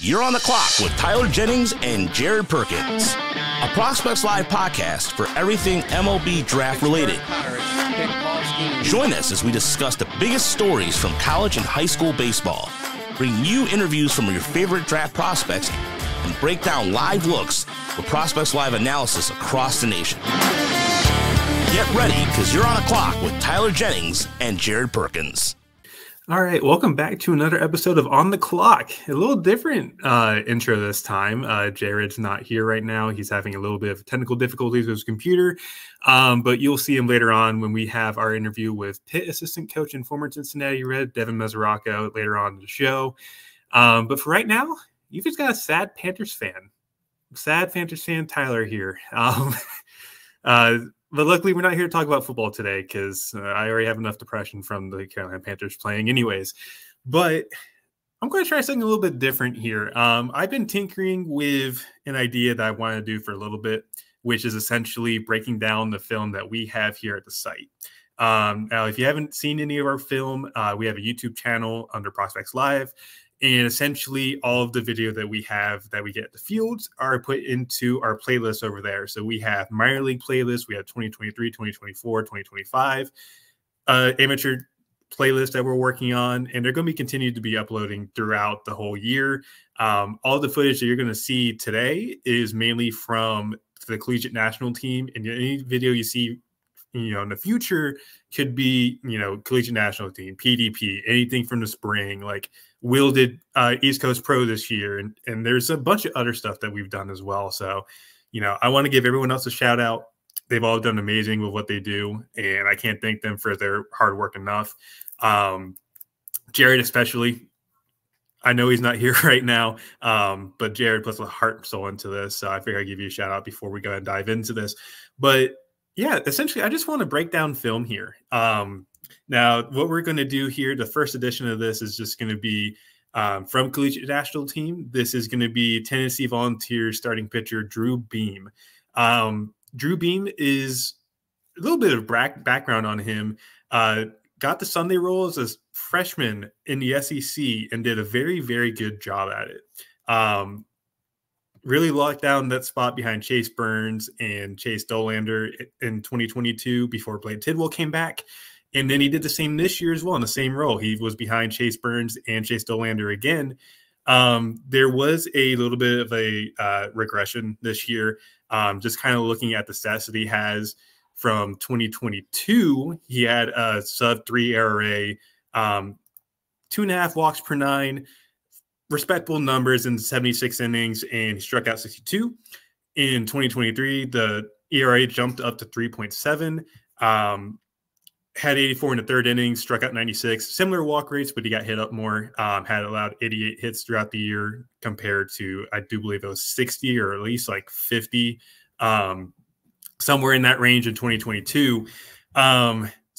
You're on the clock with Tyler Jennings and Jared Perkins, a Prospects Live podcast for everything MLB draft related. Join us as we discuss the biggest stories from college and high school baseball, bring you interviews from your favorite draft prospects, and break down live looks with Prospects Live analysis across the nation. Get ready, because you're on the clock with Tyler Jennings and Jared Perkins. All right, welcome back to another episode of On The Clock. A little different intro this time. Jared's not here right now. He's having a little bit of technical difficulties with his computer, but you'll see him later on when we have our interview with Pitt assistant coach and former Cincinnati Red, Devin Mesoraco, later on in the show. But for right now, you've just got a sad Panthers fan. Sad Panthers fan Tyler here. But luckily, we're not here to talk about football today because I already have enough depression from the Carolina Panthers playing anyways. But I'm going to try something a little bit different here. I've been tinkering with an idea that I want to do for a little bit, which is essentially breaking down the film that we have here at the site. Now, if you haven't seen any of our film, we have a YouTube channel under Prospects Live. And essentially all of the video that we have that we get at the fields are put into our playlists over there. So we have minor league playlists. We have 2023, 2024, 2025 amateur playlist that we're working on. And they're going to be continued to be uploading throughout the whole year. All the footage that you're going to see today is mainly from the collegiate national team. And any video you see, in the future could be, collegiate national team, PDP, anything from the spring, like Will did East Coast Pro this year. And there's a bunch of other stuff that we've done as well. So, I want to give everyone else a shout out. They've all done amazing with what they do. And I can't thank them for their hard work enough. Jared, especially, I know he's not here right now, but Jared puts a heart and soul into this. So I figured I'd give you a shout out before we go and dive into this, but yeah, essentially, I just want to break down film here. Now, what we're going to do here, the first edition of this is just going to be from collegiate national team. This is going to be Tennessee Volunteer starting pitcher Drew Beam. Drew Beam is a little bit of background on him. Got the Sunday role as a freshman in the SEC and did a very, very good job at it. Really locked down that spot behind Chase Burns and Chase Dolander in 2022 before Blake Tidwell came back. And then he did the same this year as well in the same role. He was behind Chase Burns and Chase Dolander again. There was a little bit of a regression this year, just kind of looking at the stats that he has from 2022. He had a sub-3 ERA, 2.5 walks per 9, respectable numbers in 76 innings, and he struck out 62. In 2023, the ERA jumped up to 3.7. Had 84 in the third inning, struck out 96. Similar walk rates, but he got hit up more. Had allowed 88 hits throughout the year compared to, I do believe it was 60 or at least like 50, somewhere in that range in 2022.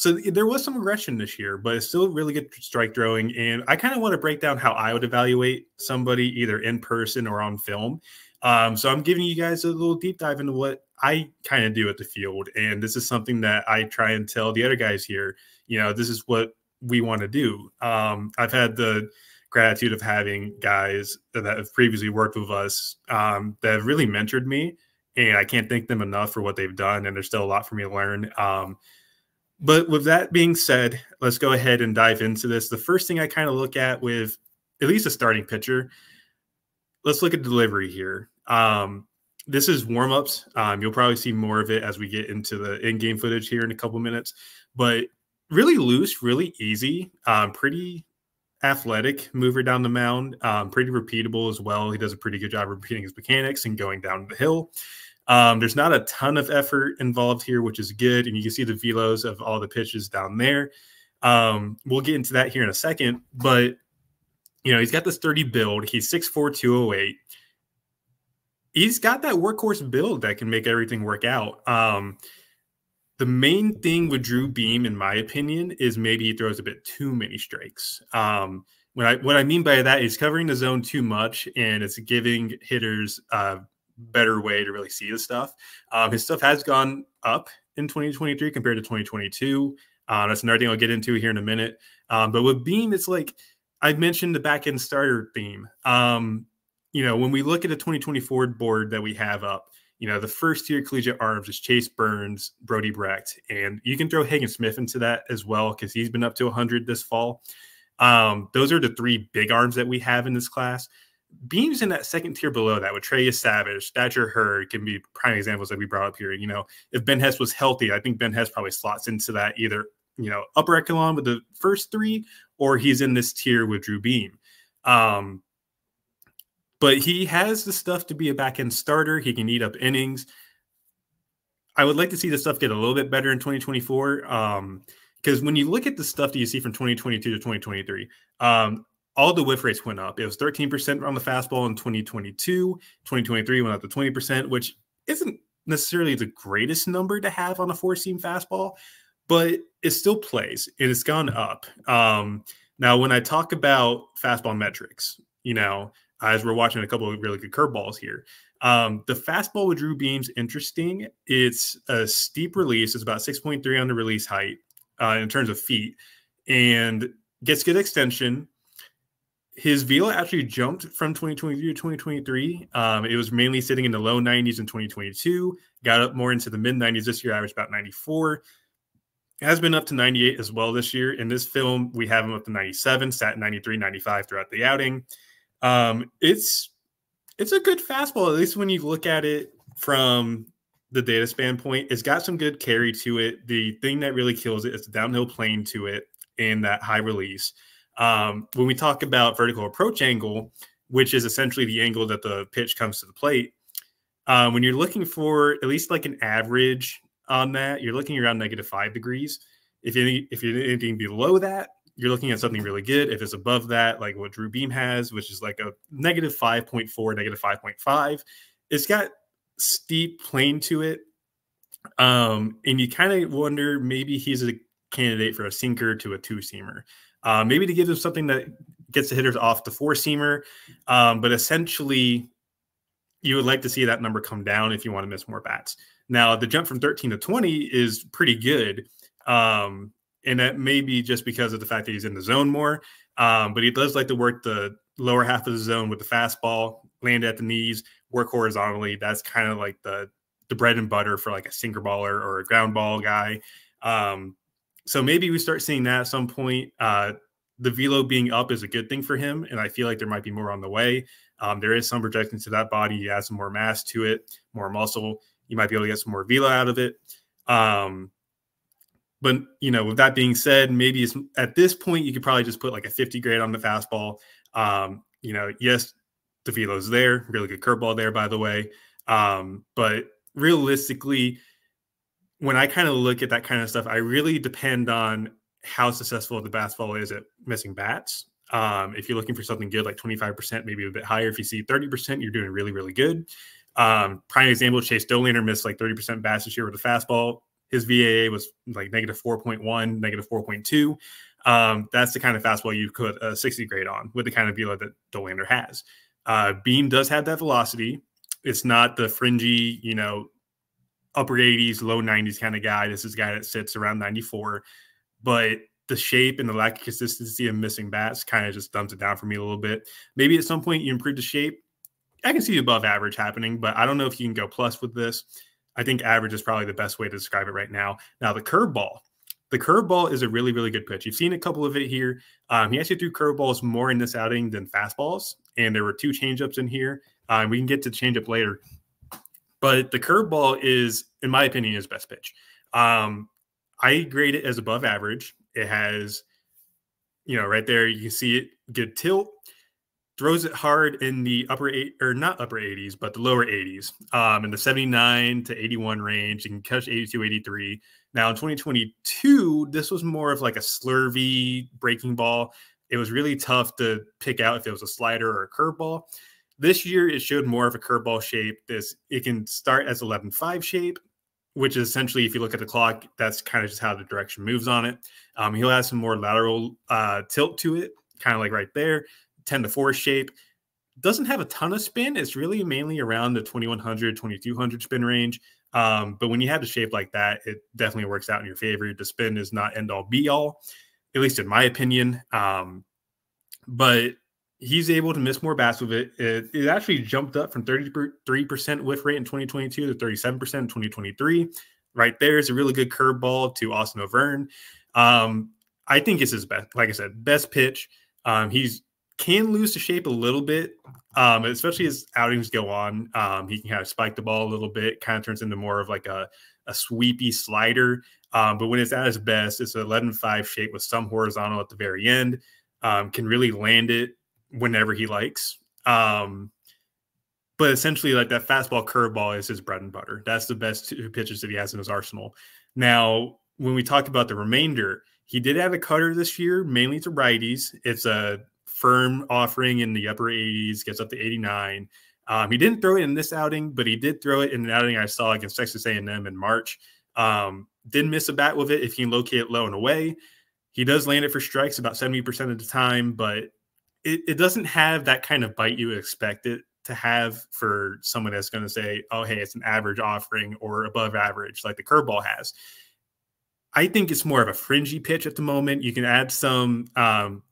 So there was some regression this year, but it's still really good strike throwing. And I kind of want to break down how I would evaluate somebody either in person or on film. So I'm giving you guys a little deep dive into what I kind of do at the field. And this is something that I try and tell the other guys here, this is what we want to do. I've had the gratitude of having guys that have previously worked with us that have really mentored me. And I can't thank them enough for what they've done. And there's still a lot for me to learn. But with that being said, let's go ahead and dive into this. The first thing I kind of look at with at least a starting pitcher, let's look at delivery here. This is warm-ups. You'll probably see more of it as we get into the in-game footage here in a couple minutes. But really loose, really easy, pretty athletic mover down the mound, pretty repeatable as well. He does a pretty good job repeating his mechanics and going down the hill. There's not a ton of effort involved here, which is good. And you can see the velos of all the pitches down there. We'll get into that here in a second. But, he's got this sturdy build. He's 6'4", 208. He's got that workhorse build that can make everything work out. The main thing with Drew Beam, in my opinion, is maybe he throws a bit too many strikes. What I mean by that is covering the zone too much, and it's giving hitters better way to really see the stuff. His stuff has gone up in 2023 compared to 2022. That's another thing I'll get into here in a minute. But with Beam, it's like I mentioned the back end starter theme. you know, when we look at the 2024 board that we have up, you know, the first tier collegiate arms is Chase Burns, Brody Brecht, and you can throw Hagen Smith into that as well because he's been up to 100 this fall. Those are the three big arms that we have in this class. Beams in that second tier below that with Trey Savage, Thatcher Herd can be prime examples that we brought up here. You know, if Ben Hess was healthy, I think Ben Hess probably slots into that either, you know, upper echelon with the first three, or he's in this tier with Drew Beam. But he has the stuff to be a back-end starter. He can eat up innings. I would like to see the stuff get a little bit better in 2024. Because when you look at the stuff that you see from 2022 to 2023, all the whiff rates went up. It was 13% on the fastball in 2022. 2023 went up to 20%, which isn't necessarily the greatest number to have on a four-seam fastball, but it still plays. It has gone up. Now, when I talk about fastball metrics, you know, as we're watching a couple of really good curveballs here. The fastball with Drew Beam's interesting. It's a steep release. It's about 6.3 on the release height in terms of feet, and gets good extension. His velo actually jumped from 2022 to 2023. It was mainly sitting in the low 90s in 2022, got up more into the mid 90s this year, averaged about 94. It has been up to 98 as well this year. In this film, we have him up to 97, sat 93, 95 throughout the outing. It's a good fastball, at least when you look at it from the data standpoint. It's got some good carry to it. The thing that really kills it is the downhill plane to it and that high release. When we talk about vertical approach angle, which is essentially the angle that the pitch comes to the plate, when you're looking for at least like an average on that, you're looking around -5 degrees. If you're anything below that, you're looking at something really good. If it's above that, like what Drew Beam has, which is like a -5.4, -5.5, it's got steep plane to it. And you kind of wonder, maybe he's a candidate for a sinker to a two-seamer. Maybe to give him something that gets the hitters off the four-seamer. But essentially, you would like to see that number come down if you want to miss more bats. Now, the jump from 13 to 20 is pretty good. And that may be just because of the fact that he's in the zone more. But he does like to work the lower half of the zone with the fastball, land at the knees, work horizontally. That's kind of like the bread and butter for like a sinker baller or a ground ball guy. So maybe we start seeing that at some point. The velo being up is a good thing for him, and I feel like there might be more on the way. There is some projections to that body. You add some more mass to it, more muscle. You might be able to get some more velo out of it. But, you know, with that being said, maybe it's, at this point, you could probably just put like a 50 grade on the fastball. You know, yes, the velo's there. Really good curveball there, by the way. But realistically, when I kind of look at that kind of stuff, I really depend on how successful the fastball is at missing bats. If you're looking for something good, like 25%, maybe a bit higher. If you see 30%, you're doing really, really good. Prime example, Chase Dolander missed like 30% bats this year with a fastball. His VAA was like -4.1, -4.2. That's the kind of fastball you could 60 grade on with the kind of velo that Dolander has. Beam does have that velocity. It's not the fringy, you know, upper 80s, low 90s kind of guy. This is a guy that sits around 94. But the shape and the lack of consistency of missing bats kind of just dumps it down for me a little bit. Maybe at some point you improve the shape. I can see the above average happening, but I don't know if you can go plus with this. I think average is probably the best way to describe it right now. Now, the curveball. The curveball is a really, really good pitch. You've seen a couple of it here. He actually threw curveballs more in this outing than fastballs, and there were two changeups in here. We can get to the changeup later. But the curveball is, in my opinion, his best pitch. I grade it as above average. It has, you know, right there, you can see it, good tilt. Throws it hard in the lower 80s, in the 79 to 81 range. You can catch 82, 83. Now, in 2022, this was more of like a slurvy breaking ball. It was really tough to pick out if it was a slider or a curveball. This year, it showed more of a curveball shape. It can start as 11.5 shape, which is essentially, if you look at the clock, that's kind of just how the direction moves on it. He'll have some more lateral tilt to it, kind of like right there. 10 to 4 shape, doesn't have a ton of spin. It's really mainly around the 2100, 2200 spin range. But when you have a shape like that, it definitely works out in your favor. The spin is not end all be all, at least in my opinion. But he's able to miss more bats with it. It actually jumped up from 33% whiff rate in 2022 to 37% in 2023. Right there is a really good curveball to Austin Overn. I think it's his best, like I said, best pitch. He's can lose to shape a little bit, especially as outings go on. He can kind of spike the ball a little bit, kind of turns into more of like a sweepy slider. But when it's at its best, it's an 11-5 shape with some horizontal at the very end. Can really land it whenever he likes. But essentially, like, that fastball curveball is his bread and butter. That's the best two pitches that he has in his arsenal. Now, when we talk about the remainder, he did have a cutter this year, mainly to righties. It's a firm offering in the upper 80s, gets up to 89. He didn't throw it in this outing, but he did throw it in an outing I saw against Texas A&M in March. Didn't miss a bat with it if he can locate it low and away. He does land it for strikes about 70% of the time, but it doesn't have that kind of bite you expect it to have for someone that's going to say, oh, hey, it's an average offering or above average, like the curveball has. I think it's more of a fringy pitch at the moment. You can add some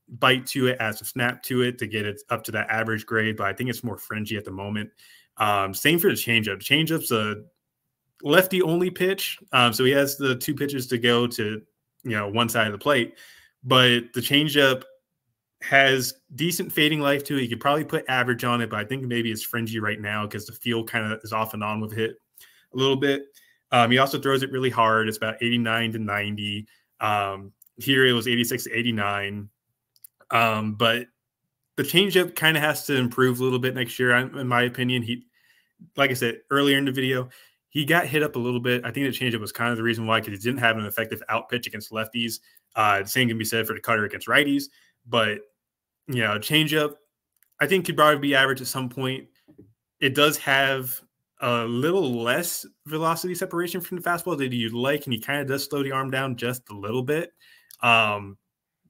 bite to it, add some snap to it to get it up to that average grade, but I think it's more fringy at the moment. Same for the changeup. Changeup's a lefty-only pitch, so he has the two pitches to go to, you know, one side of the plate, but the changeup has decent fading life to it. You could probably put average on it, but I think maybe it's fringy right now because the field kind of is off and on with it a little bit. He also throws it really hard. It's about 89 to 90. Here it was 86 to 89. But the changeup kind of has to improve a little bit next year, in my opinion. He, like I said earlier in the video, he got hit up a little bit. I think the changeup was kind of the reason why, because he didn't have an effective out pitch against lefties. The same can be said for the cutter against righties. But, you know, changeup, I think, could probably be average at some point. It does have a little less velocity separation from the fastball that you'd like, and he kind of does slow the arm down just a little bit. But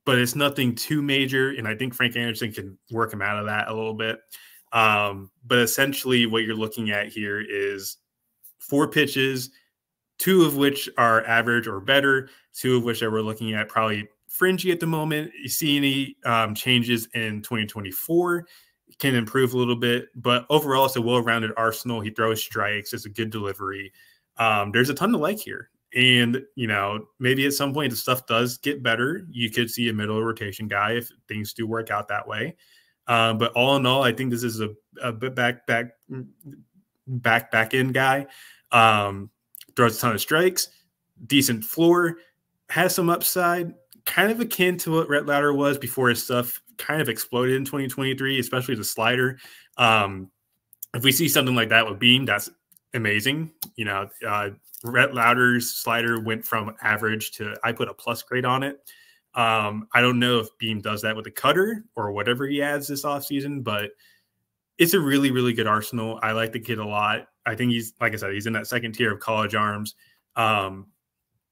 it's nothing too major, and I think Frank Anderson can work him out of that a little bit. But essentially what you're looking at here is 4 pitches, 2 of which are average or better, 2 of which that we're looking at probably fringy at the moment. You see any changes in 2024, can improve a little bit, but overall it's a well-rounded arsenal. He throws strikes. It's a good delivery. There's a ton to like here. And, you know, maybe at some point the stuff does get better. You could see a middle rotation guy if things do work out that way. But all in all, I think this is a back end guy. Throws a ton of strikes, decent floor, has some upside, kind of akin to what Rhett Lowder was before his stuff kind of exploded in 2023, especially the slider. If we see something like that with Beam, that's amazing. You know, Rhett Lowder's slider went from average to, I put a plus grade on it. I don't know if Beam does that with a cutter or whatever he adds this offseason, but it's a really, really good arsenal. I like the kid a lot. I think he's, like I said, he's in that second tier of college arms.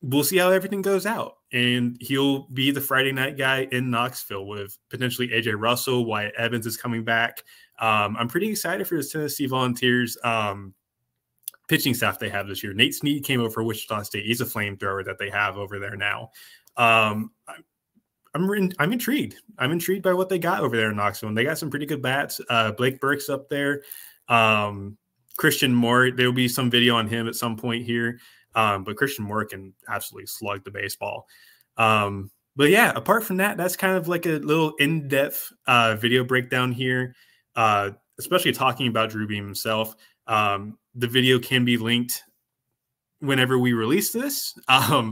We'll see how everything goes out. And he'll be the Friday night guy in Knoxville with potentially A.J. Russell. Wyatt Evans is coming back. I'm pretty excited for this Tennessee Volunteers pitching staff they have this year. Nate Snead came over from Wichita State. He's a flamethrower that they have over there now. I'm intrigued. I'm intrigued by what they got over there in Knoxville. And they got some pretty good bats. Blake Burks up there. Christian Moore. There will be some video on him at some point here. But Christian Moore can absolutely slug the baseball. But yeah, apart from that, that's kind of like a little in-depth video breakdown here, especially talking about Drew Beam himself. The video can be linked whenever we release this. We're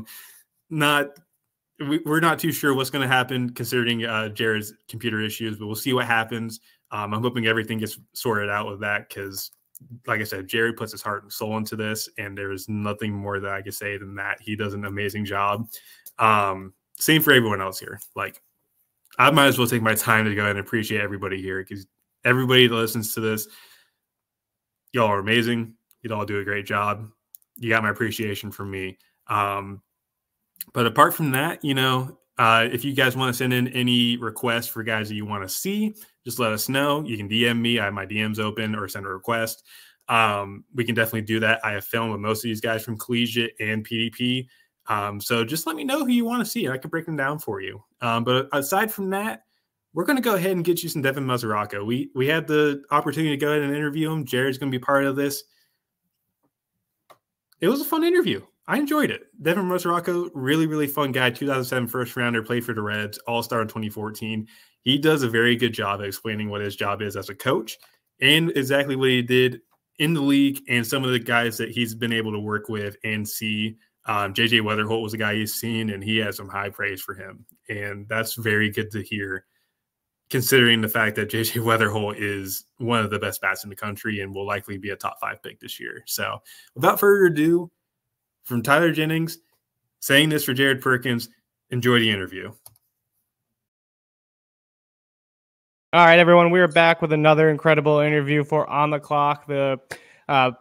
not too sure what's going to happen considering Jared's computer issues, but we'll see what happens. I'm hoping everything gets sorted out with that because, like I said, Jared puts his heart and soul into this, and there is nothing more that I could say than that. He does an amazing job. Same for everyone else here. Like, I might as well take my time to go and appreciate everybody here because everybody that listens to this, y'all are amazing. You'd all do a great job. You got my appreciation from me. But apart from that, you know, if you guys want to send in any requests for guys that you want to see, just let us know. You can DM me. I have my DMs open or send a request. We can definitely do that. I have filmed with most of these guys from collegiate and PDP. So just let me know who you want to see, and I can break them down for you. But aside from that, we're going to go ahead and get you some Devin Mesoraco. We had the opportunity to go ahead and interview him. Jared's going to be part of this. It was a fun interview. I enjoyed it. Devin Mesoraco, really, really fun guy. 2007 first rounder, played for the Reds, all-star in 2014. He does a very good job of explaining what his job is as a coach and exactly what he did in the league and some of the guys that he's been able to work with and see. J.J. Wetherholt was a guy he's seen, and he has some high praise for him. And that's very good to hear, considering the fact that J.J. Wetherholt is one of the best bats in the country and will likely be a top 5 pick this year. So without further ado, from Tyler Jennings, saying this for Jared Perkins, enjoy the interview. All right, everyone, we are back with another incredible interview for On The Clock. The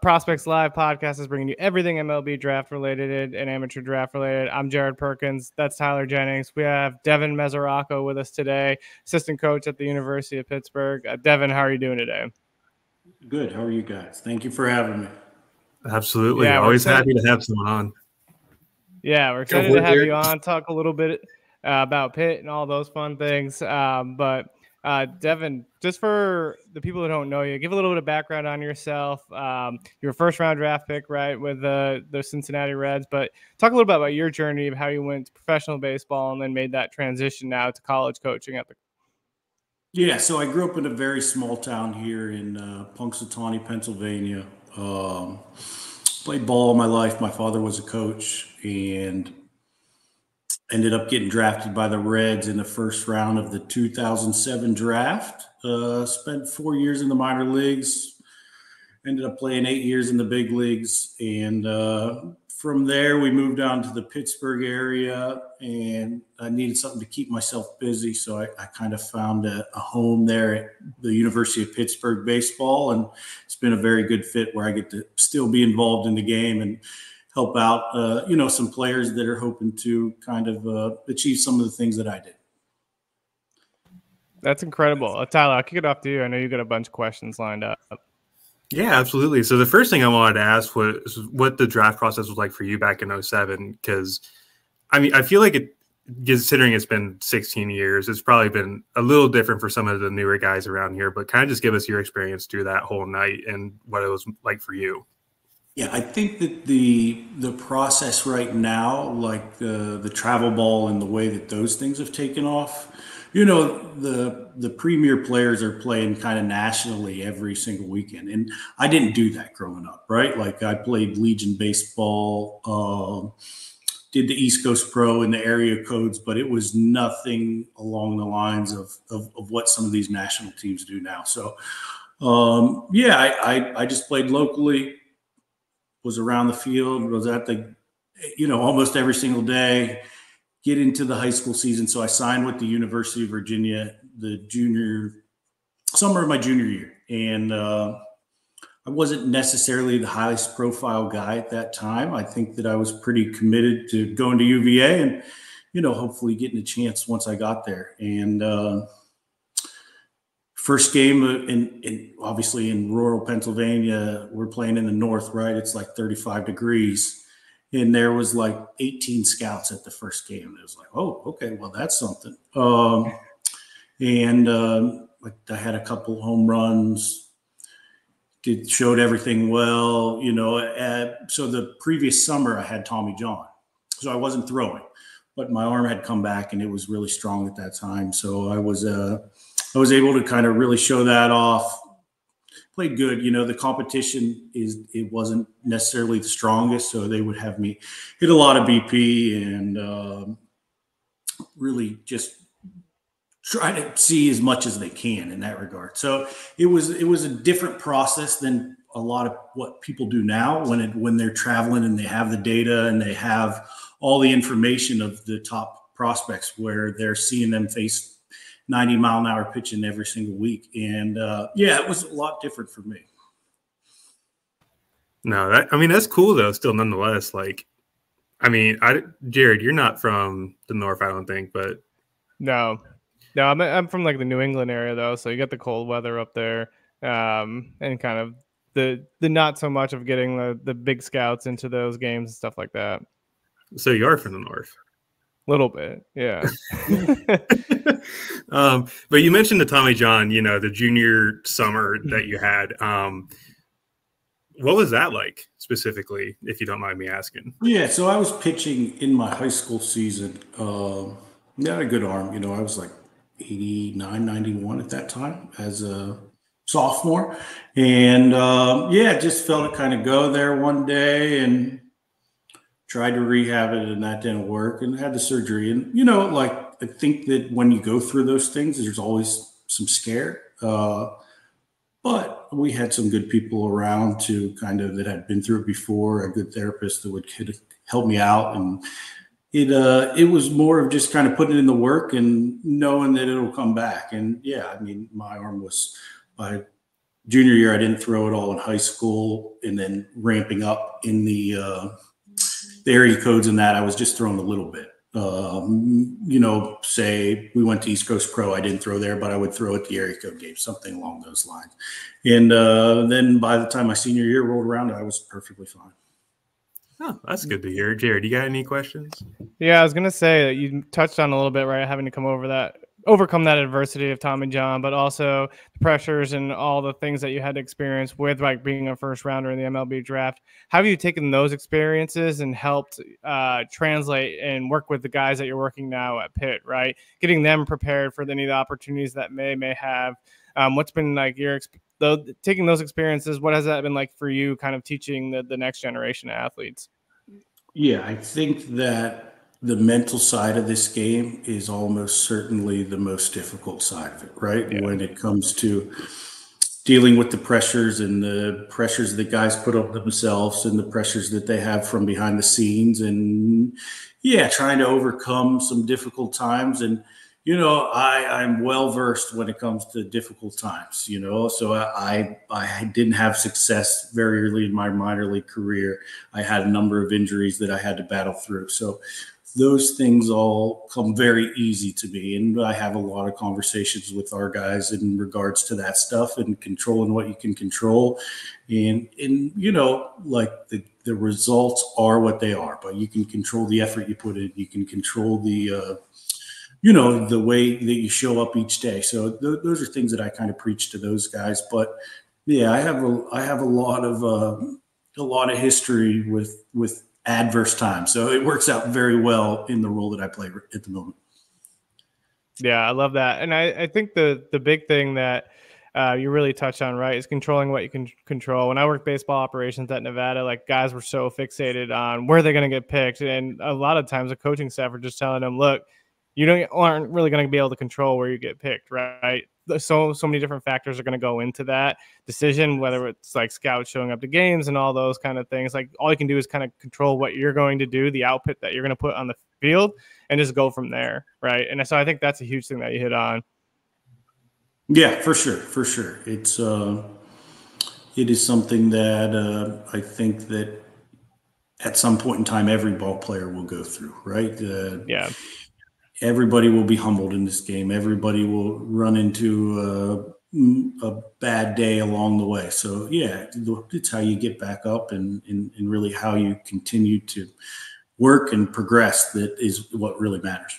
Prospects Live podcast is bringing you everything MLB draft-related and amateur draft-related. I'm Jared Perkins. That's Tyler Jennings. We have Devin Mesoraco with us today, assistant coach at the University of Pittsburgh. Devin, how are you doing today? Good. How are you guys? Thank you for having me. Absolutely. Yeah, always happy to have someone on. Yeah, we're excited to have you on, talk a little bit about Pitt and all those fun things. But Devin, just for the people who don't know you, give a little bit of background on yourself. You're a first-round draft pick, right, with the Cincinnati Reds. But talk a little bit about your journey of how you went to professional baseball and then made that transition now to college coaching at the. Yeah, so I grew up in a very small town here in Punxsutawney, Pennsylvania. Played ball all my life. My father was a coach and ended up getting drafted by the Reds in the first round of the 2007 draft. Spent 4 years in the minor leagues, ended up playing 8 years in the big leagues. And from there, we moved down to the Pittsburgh area, and I needed something to keep myself busy. So I kind of found a home there at the University of Pittsburgh baseball, and it's been a very good fit where I get to still be involved in the game and help out, you know, some players that are hoping to kind of achieve some of the things that I did. That's incredible. Tyler, I'll kick it off to you. I know you got a bunch of questions lined up. Yeah, absolutely. So the first thing I wanted to ask was what the draft process was like for you back in 07, because, I mean, I feel like it, considering it's been 16 years, it's probably been a little different for some of the newer guys around here, but kind of just give us your experience through that whole night and what it was like for you. Yeah, I think that the process right now, like the travel ball and the way that those things have taken off, you know, the premier players are playing kind of nationally every single weekend. And I didn't do that growing up, right? Like I played Legion baseball, did the East Coast Pro and the area codes, but it was nothing along the lines of what some of these national teams do now. So, yeah, I just played locally, was around the field, was at the, you know, almost every single day, get into the high school season. So I signed with the University of Virginia the junior summer of my junior year. And I wasn't necessarily the highest profile guy at that time. I think that I was pretty committed to going to UVA and, you know, hopefully getting a chance once I got there. And first game in obviously in rural Pennsylvania, we're playing in the north, right? It's like 35 degrees. And there was like 18 scouts at the first game. It was like, oh, okay, well, that's something. I had a couple home runs, showed everything well, you know. So the previous summer I had Tommy John, so I wasn't throwing, but my arm had come back and it was really strong at that time. So I was able to kind of really show that off. Played good, you know. The competition it wasn't necessarily the strongest, so they would have me hit a lot of BP and really just try to see as much as they can in that regard. So it was a different process than a lot of what people do now when they're traveling and they have the data and they have all the information of the top prospects, where they're seeing them face 90-mile-an-hour pitching every single week. And, yeah, it was a lot different for me. No, that's cool, though, still nonetheless. Like, I mean, Jared, you're not from the north, I don't think, but. No, I'm from, like, the New England area, though, so you got the cold weather up there and kind of the not so much of getting the big scouts into those games and stuff like that. So you are from the north. Little bit, yeah. But you mentioned the Tommy John, you know, the junior summer that you had. What was that like specifically, if you don't mind me asking? Yeah, so I was pitching in my high school season. Not a good arm, you know. I was like 89, 91 at that time as a sophomore, and yeah, just felt it kind of go there one day, and tried to rehab it, and that didn't work, and had the surgery. And, you know, like, I think that when you go through those things, there's always some scare. But we had some good people around to kind of, that had been through it before, a good therapist that would help me out. And it was more of just kind of putting in the work and knowing that it'll come back. And yeah, I mean, my arm was, my junior year, I didn't throw it all in high school, and then ramping up in the area codes and that, I was just throwing a little bit. You know, say we went to East Coast Pro, I didn't throw there, but I would throw at the area code game, something along those lines. And then by the time my senior year rolled around, I was perfectly fine. Oh, that's good to hear. Jared, you got any questions? Yeah, I was going to say that you touched on a little bit, right, having to overcome that adversity of Tommy John, but also the pressures and all the things that you had to experience with, like, being a first rounder in the MLB draft. How have you taken those experiences and helped translate and work with the guys that you're working now at Pitt, right? Getting them prepared for any of the opportunities that may have. What's been like taking those experiences? What has that been like for you, kind of teaching the next generation of athletes? Yeah, I think that the mental side of this game is almost certainly the most difficult side of it, right? Yeah. When it comes to dealing with the pressures, and the pressures that guys put on themselves, and the pressures that they have from behind the scenes, and yeah, trying to overcome some difficult times. And, you know, I'm well versed when it comes to difficult times, you know, so I didn't have success very early in my minor league career. I had a number of injuries that I had to battle through. So those things all come very easy to me. And I have a lot of conversations with our guys in regards to that stuff, and controlling what you can control. And you know, like, the results are what they are, but you can control the effort you put in. You can control the, you know, the way that you show up each day. So those are things that I kind of preach to those guys. But yeah, I have a lot of, history with adverse time, so it works out very well in the role that I play at the moment. Yeah, I love that. And I think the big thing that you really touch on, right, is controlling what you can control. When I worked baseball operations at Nevada, like, guys were so fixated on where they're going to get picked, and a lot of times the coaching staff were just telling them, look, you aren't really going to be able to control where you get picked, right? So many different factors are going to go into that decision, whether it's like scouts showing up to games and all those kind of things. Like, all you can do is kind of control what you're going to do, the output that you're going to put on the field, and just go from there, right? And so I think that's a huge thing that you hit on. Yeah, for sure, for sure. It's it is something that I think that at some point in time every ball player will go through, right? Yeah. Everybody will be humbled in this game. Everybody will run into a bad day along the way. So yeah, it's how you get back up, and really how you continue to work and progress, that is what really matters.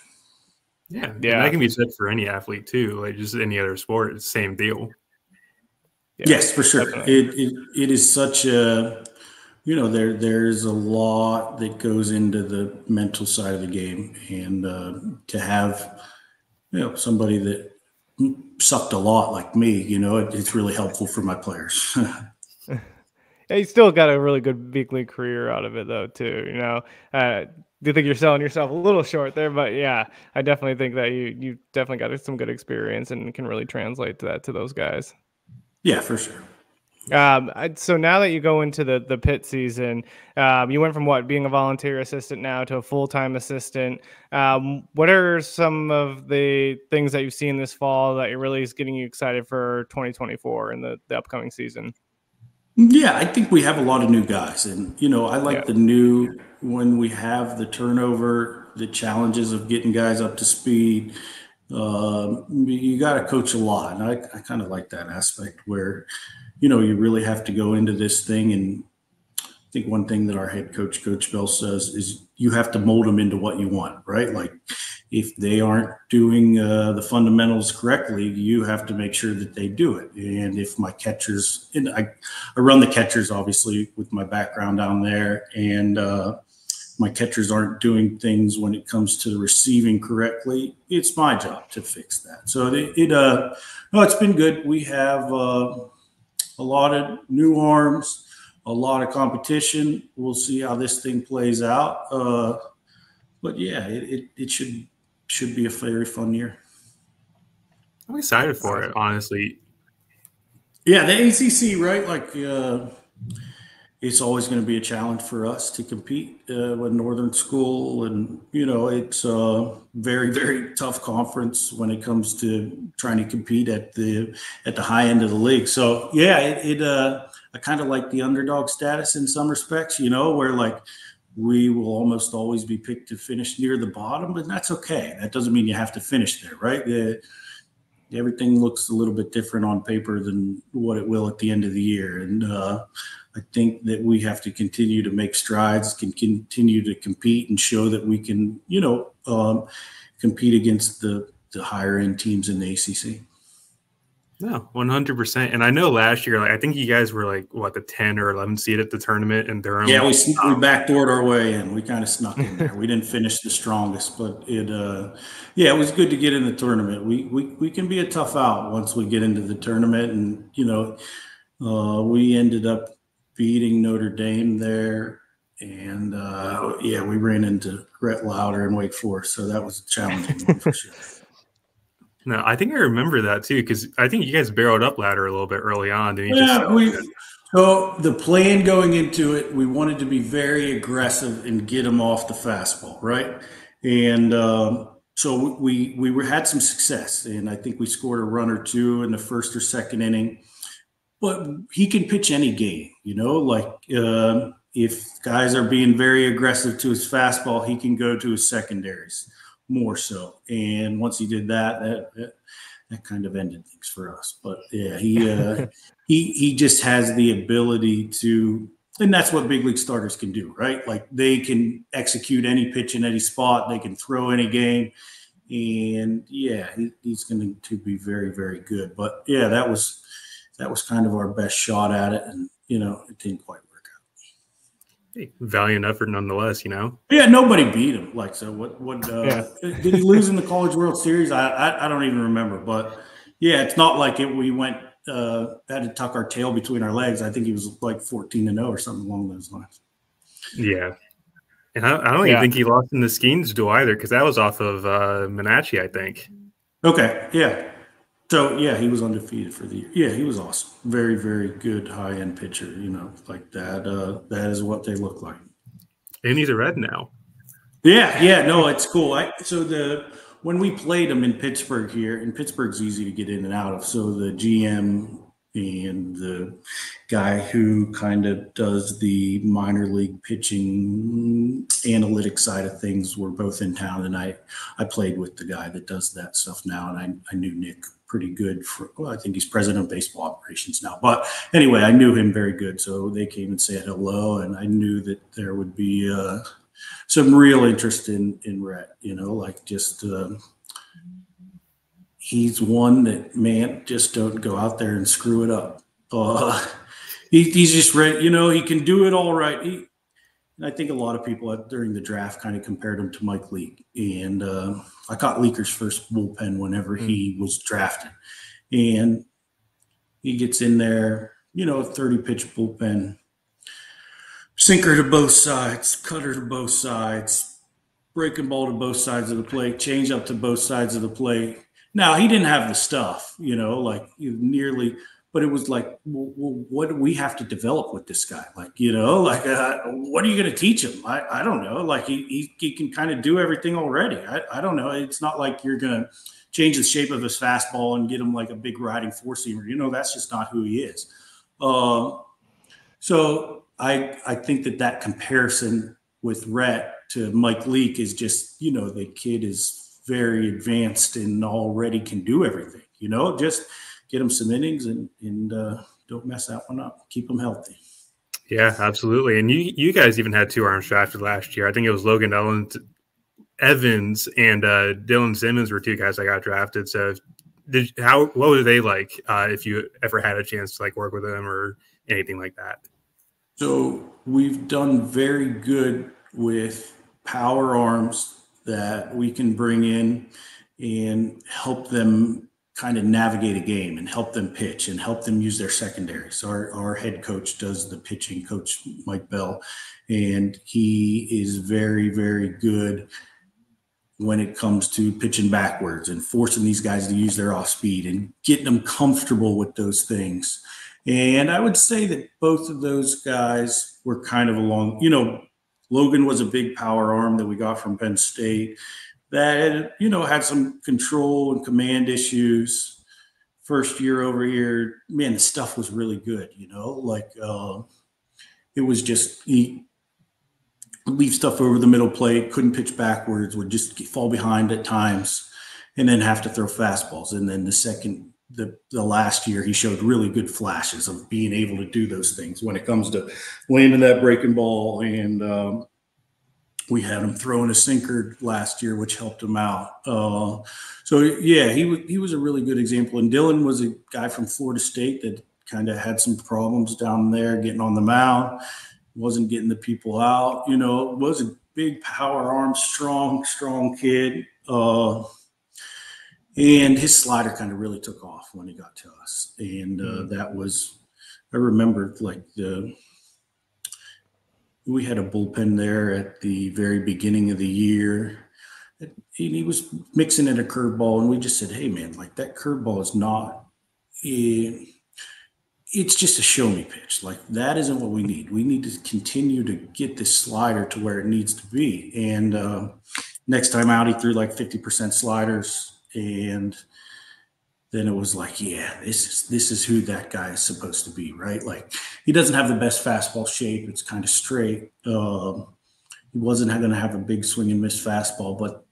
Yeah, yeah. And that can be said for any athlete too, like just any other sport. It's the same deal. Yeah. Yes, for sure. It is such a, you know, there's a lot that goes into the mental side of the game, and to have, you know, somebody that sucked a lot like me, you know, it's really helpful for my players. Yeah, you still got a really good big league career out of it, though, too. You know, do you think you're selling yourself a little short there? But yeah, I definitely think that you definitely got some good experience and can really translate to those guys. Yeah, for sure. So now that you go into the Pitt season, you went from what, being a volunteer assistant now to a full-time assistant. What are some of the things that you've seen this fall that really is getting you excited for 2024 and the upcoming season? Yeah, I think we have a lot of new guys, and, you know, I like the new, when we have the turnover, the challenges of getting guys up to speed. You got to coach a lot. And I kind of like that aspect where, you know, you really have to go into this thing and think one thing that our head coach, Coach Bell, says is you have to mold them into what you want, right? Like if they aren't doing the fundamentals correctly, you have to make sure that they do it. And if my catchers, and I run the catchers, obviously, with my background down there, and my catchers aren't doing things when it comes to receiving correctly, it's my job to fix that. So no, it's been good. We have a lot of new arms, a lot of competition. We'll see how this thing plays out. But yeah, it should be a very fun year. I'm excited for it, honestly. Yeah, the ACC, right? Like, it's always going to be a challenge for us to compete with Northern School. And, you know, it's a very, very tough conference when it comes to trying to compete at the high end of the league. So, yeah, I kind of like the underdog status in some respects, you know, where, like, we will almost always be picked to finish near the bottom, but that's okay. That doesn't mean you have to finish there, right? Everything looks a little bit different on paper than what it will at the end of the year. And I think that we have to continue to make strides, can continue to compete and show that we can, you know, compete against the higher end teams in the ACC. No, 100%. And I know last year, like, I think you guys were like, what, the 10 or 11 seed at the tournament in Durham? Yeah, we backdoored our way in. We kind of snuck in there. We didn't finish the strongest, but it was good to get in the tournament. We can be a tough out once we get into the tournament. And, you know, we ended up beating Notre Dame there. And, we ran into Rhett Lowder and Wake Forest. So that was a challenging one for sure. No, I think I remember that too, because I think you guys barreled up ladder a little bit early on. So the plan going into it, we wanted to be very aggressive and get them off the fastball, right? And so we had some success, and I think we scored a run or two in the first or second inning. But he can pitch any game, you know, like if guys are being very aggressive to his fastball, he can go to his secondaries. More so, and once he did that kind of ended things for us. But yeah, he just has the ability to, and that's what big league starters can do, right? Like they can execute any pitch in any spot, they can throw any game, and yeah, he's going to be very, very good. But yeah, that was kind of our best shot at it, and you know, it didn't quite work. Valiant effort nonetheless, you know? Yeah, nobody beat him. Like, so what did he lose in the College World Series? I don't even remember. But, yeah, it's not like we went had to tuck our tail between our legs. I think he was like 14-0 or something along those lines. Yeah. And I don't even think he lost in the Skeens duel either, because that was off of Menachie, I think. Okay, yeah. So, yeah, he was undefeated for the year. Yeah, he was awesome. Very, very good high-end pitcher, you know, like that. That is what they look like. And he's a Red now. Yeah, no, it's cool. When we played him in Pittsburgh here, and Pittsburgh's easy to get in and out of, so the GM and the guy who kind of does the minor league pitching analytics side of things were both in town, and I played with the guy that does that stuff now, and I knew Nick pretty good I think he's president of baseball operations now. But anyway, I knew him very good. So they came and said hello, and I knew that there would be some real interest in Rhett, you know, like just he's one that, man, just don't go out there and screw it up. He's just ready, you know, he can do it all right. And I think a lot of people during the draft kind of compared him to Mike Leake. And I caught Leaker's first bullpen whenever he was drafted. And he gets in there, you know, 30-pitch bullpen, sinker to both sides, cutter to both sides, breaking ball to both sides of the plate, change up to both sides of the plate. Now, he didn't have the stuff, you know, like nearly – but it was like, well, what do we have to develop with this guy? Like, you know, like, what are you going to teach him? I don't know. Like, he can kind of do everything already. I don't know. It's not like you're going to change the shape of his fastball and get him like a big riding four-seamer. You know, that's just not who he is. So I think that comparison with Rhett to Mike Leake is just, you know, the kid is very advanced and already can do everything, you know, just – get them some innings and don't mess that one up. Keep them healthy. Yeah, absolutely. And you guys even had two arms drafted last year. I think it was Logan Evans and Dylan Simmons were two guys that got drafted. So what were they like if you ever had a chance to like work with them or anything like that? So we've done very good with power arms that we can bring in and help them kind of navigate a game and help them pitch and help them use their secondary. So our head coach does the pitching, Coach Mike Bell, and he is very, very good when it comes to pitching backwards and forcing these guys to use their off speed and getting them comfortable with those things. And I would say that both of those guys were kind of along, you know, Logan was a big power arm that we got from Penn State that, you know, had some control and command issues. First year over here, man, the stuff was really good, you know, like it was just he leave stuff over the middle plate, couldn't pitch backwards, would just fall behind at times and then have to throw fastballs. And then the last year, he showed really good flashes of being able to do those things when it comes to landing that breaking ball. And we had him throwing a sinker last year, which helped him out. So yeah, he was a really good example. And Dylan was a guy from Florida State that kind of had some problems down there getting on the mound, wasn't getting the people out. You know, was a big power arm, strong kid. And his slider kind of really took off when he got to us. And that was, I remember like we had a bullpen there at the very beginning of the year. And he was mixing in a curveball. And we just said, hey, man, like that curveball is not, it's just a show me pitch. Like that isn't what we need. We need to continue to get this slider to where it needs to be. And next time out, he threw like 50% sliders. And then it was like, yeah, this is who that guy is supposed to be, right? Like he doesn't have the best fastball shape. It's kind of straight. He wasn't going to have a big swing and miss fastball, but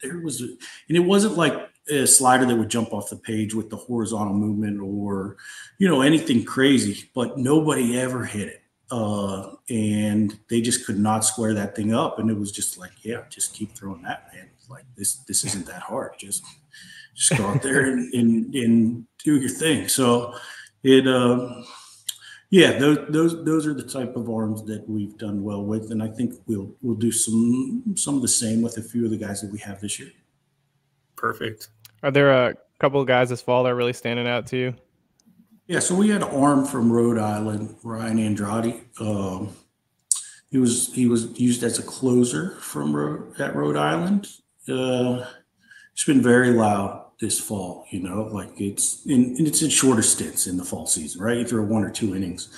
there was, and it wasn't like a slider that would jump off the page with the horizontal movement or, you know, anything crazy, but nobody ever hit it. And they just could not square that thing up. And it was just like, yeah, just keep throwing that, man. Like this isn't that hard. Just go out there and do your thing. So it, yeah, those are the type of arms that we've done well with. And I think we'll do some of the same with a few of the guys that we have this year. Perfect. Are there a couple of guys this fall that are really standing out to you? Yeah. So we had an arm from Rhode Island, Ryan Andrade. He was used as a closer from Rhode Island. It's been very loud this fall, you know, like it's in shorter stints in the fall season, right? You throw one or two innings,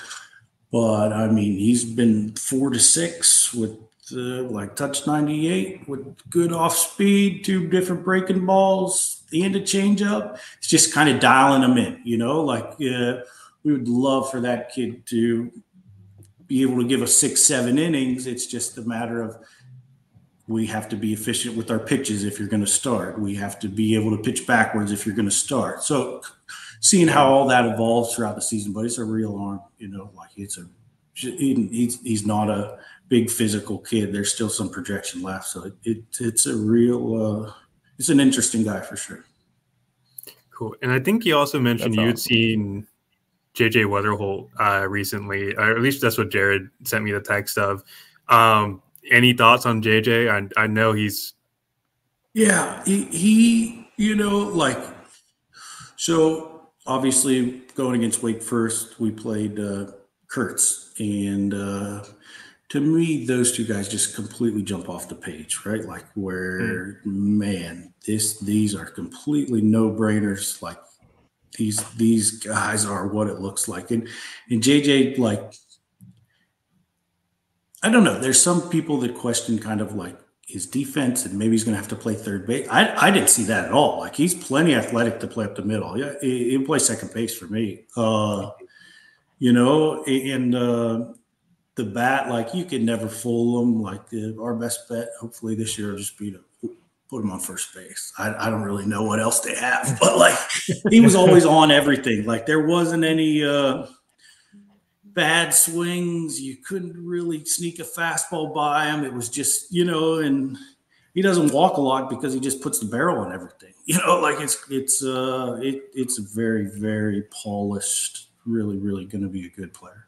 but I mean, he's been 4-6 with like touch 98 with good off speed, two different breaking balls, the end of changeup. It's just kind of dialing them in, you know, like we would love for that kid to be able to give us 6-7 innings. It's just a matter of, we have to be efficient with our pitches if you're going to start. We have to be able to pitch backwards if you're going to start. So seeing how all that evolves throughout the season, but it's a real arm, you know, like he's not a big physical kid. There's still some projection left. So it's a real, it's an interesting guy for sure. Cool. And I think he also mentioned you'd seen J.J. Wetherholt recently, or at least that's what Jared sent me the text of. Any thoughts on JJ? I know he's. Yeah, he, you know, like, so obviously going against Wake First, we played Kurtz. And to me, those two guys just completely jump off the page, right? Like where, man, these are completely no-brainers. Like these guys are what it looks like. And JJ, like, I don't know. There's some people that question kind of like his defense and maybe he's going to have to play third base. I didn't see that at all. Like he's plenty athletic to play up the middle. Yeah, he'll play second base for me. You know, and the bat, like you could never fool him. Like our best bet, hopefully this year, will just be to put him on first base. I don't really know what else they have, but like he was always on everything. Like there wasn't any bad swings. You couldn't really sneak a fastball by him. It was just, you know, and he doesn't walk a lot because he just puts the barrel on everything. You know, like it's very, very polished, really, really going to be a good player.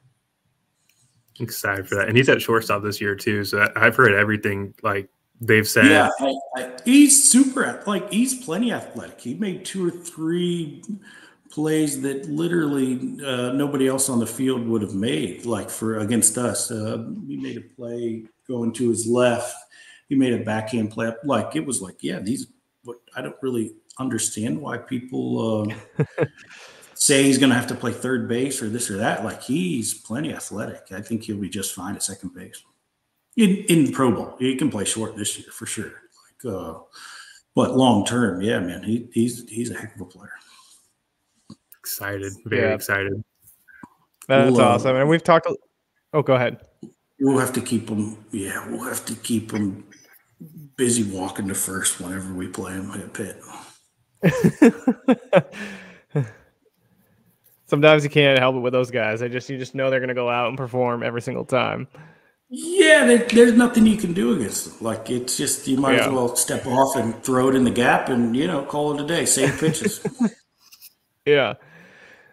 Excited for that. And he's at shortstop this year too. So I've heard everything like they've said. Yeah, he's super athletic. He's plenty athletic. He made two or three plays that literally nobody else on the field would have made, like for against us. He made a play going to his left. He made a backhand play. Like it was like, yeah, these – I don't really understand why people say he's going to have to play third base or this or that. Like he's plenty athletic. I think he'll be just fine at second base. In the Pro Bowl, he can play short this year for sure. Like, but long term, yeah, man, he's a heck of a player. Excited, very excited. That's awesome. And we've talked. Oh, go ahead. We'll have to keep him. Yeah, we'll have to keep him busy walking to first whenever we play him at Pitt. Sometimes you can't help it with those guys. You just know they're going to go out and perform every single time. Yeah, there's nothing you can do against them. Like, it's just you might as well step off and throw it in the gap and, you know, call it a day. Save pitches.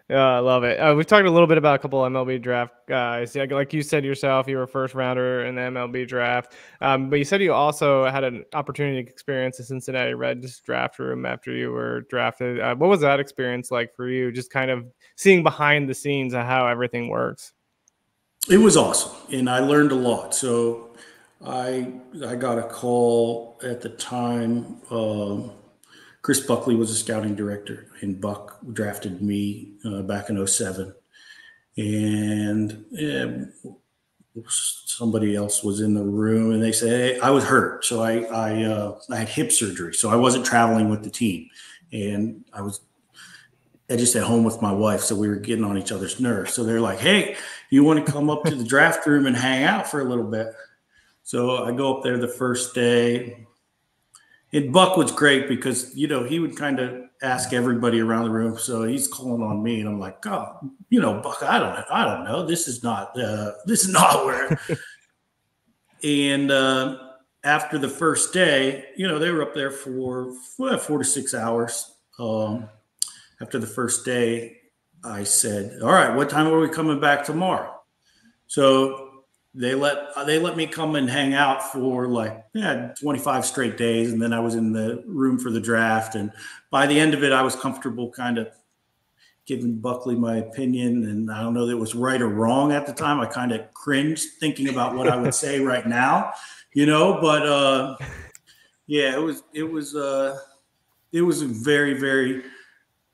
I love it. We've talked a little bit about a couple MLB draft guys. Yeah, like you said yourself, you were a first rounder in the MLB draft. But you said you also had an opportunity to experience the Cincinnati Reds draft room after you were drafted. What was that experience like for you, just kind of seeing behind the scenes of how everything works? It was awesome, and I learned a lot. So I got a call at the time. Chris Buckley was a scouting director, and Buck drafted me back in 2007. And somebody else was in the room, and they said, hey, I was hurt. So I had hip surgery, so I wasn't traveling with the team. And I just at home with my wife, so we were getting on each other's nerves. So they're like, hey, you want to come up to the draft room and hang out for a little bit? So I go up there the first day. And Buck was great because, you know, he would kind of ask everybody around the room. So he's calling on me, and I'm like, oh, you know, Buck, I don't know. This is not where. And after the first day, you know, they were up there for 4 to 6 hours. After the first day, I said, all right, what time are we coming back tomorrow? So they let me come and hang out for like 25 straight days. And then I was in the room for the draft. And by the end of it, I was comfortable kind of giving Buckley my opinion. And I don't know that it was right or wrong at the time. I kind of cringed thinking about what I would say right now, you know, but yeah, it was a very, very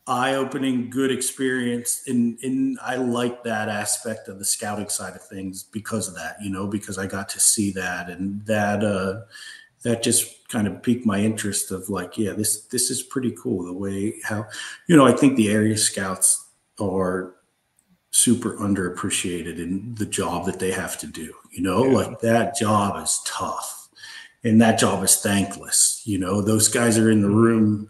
eye-opening, good experience, and I like that aspect of the scouting side of things because of that, you know, because I got to see that, and that just kind of piqued my interest of like, yeah, this is pretty cool the way how, you know, I think the area scouts are super underappreciated in the job that they have to do, you know, like that job is tough, and that job is thankless, you know, those guys are in the room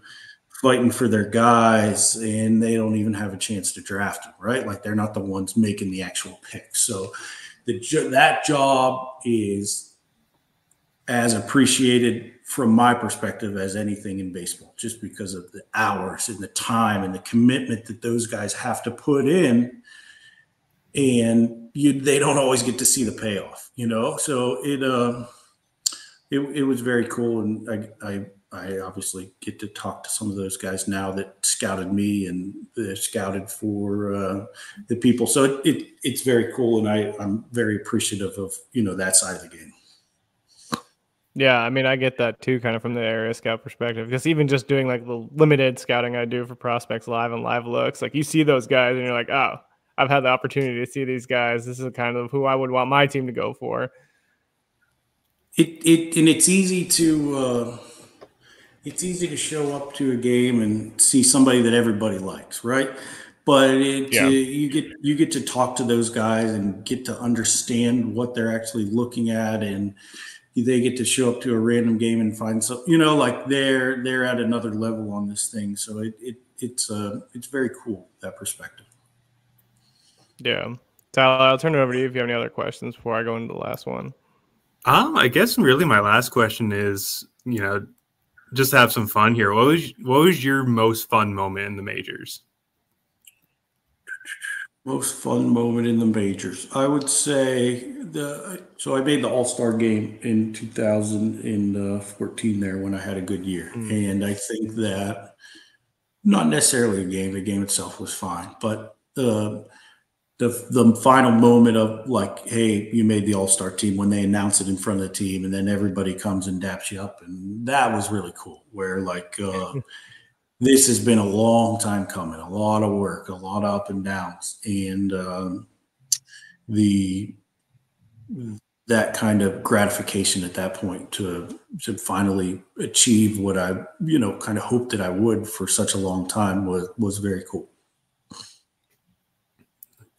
fighting for their guys, and they don't even have a chance to draft them, right? Like they're not the ones making the actual pick. So that job is as appreciated from my perspective as anything in baseball, just because of the hours and the time and the commitment that those guys have to put in, and they don't always get to see the payoff, you know? So it was very cool, and I obviously get to talk to some of those guys now that scouted me and they're scouted for the people. So it's very cool, and I'm very appreciative of, you know, that side of the game. Yeah, I mean, I get that too, kind of from the area scout perspective, because even just doing like the limited scouting I do for Prospects Live and Live Looks, like you see those guys and you're like, oh, I've had the opportunity to see these guys. This is kind of who I would want my team to go for. And it's easy to... It's easy to show up to a game and see somebody that everybody likes, right? But you get to talk to those guys and get to understand what they're actually looking at, and they get to show up to a random game and find some, you know, like they're at another level on this thing. So it's very cool, that perspective. Yeah. Tyler, I'll turn it over to you if you have any other questions before I go into the last one. I guess really my last question is, you know, just to have some fun here. What was your most fun moment in the majors? Most fun moment in the majors. I would say so I made the All-Star game in 2014 there when I had a good year. Mm-hmm. And I think that not necessarily the game itself was fine, but the final moment of like, hey, you made the All-Star team when they announce it in front of the team and then everybody comes and daps you up. And that was really cool where like, this has been a long time coming, a lot of work, a lot of up and downs, and that kind of gratification at that point to finally achieve what I, you know, kind of hoped that I would for such a long time was very cool.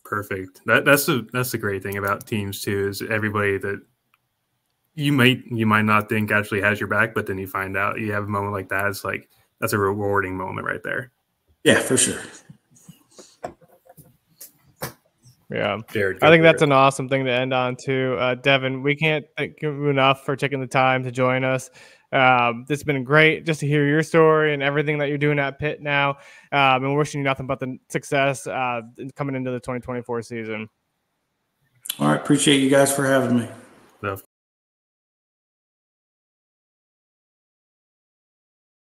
Perfect. That's the great thing about teams too, is everybody that you might not think actually has your back, but then you find out you have a moment like that. It's like, that's a rewarding moment right there. Yeah, for sure. Yeah. Jared, I think that's an awesome thing to end on too. Devin, we can't thank you enough for taking the time to join us. It's been great just to hear your story and everything that you're doing at Pitt now. And we're wishing you nothing but the success coming into the 2024 season. All right. Appreciate you guys for having me.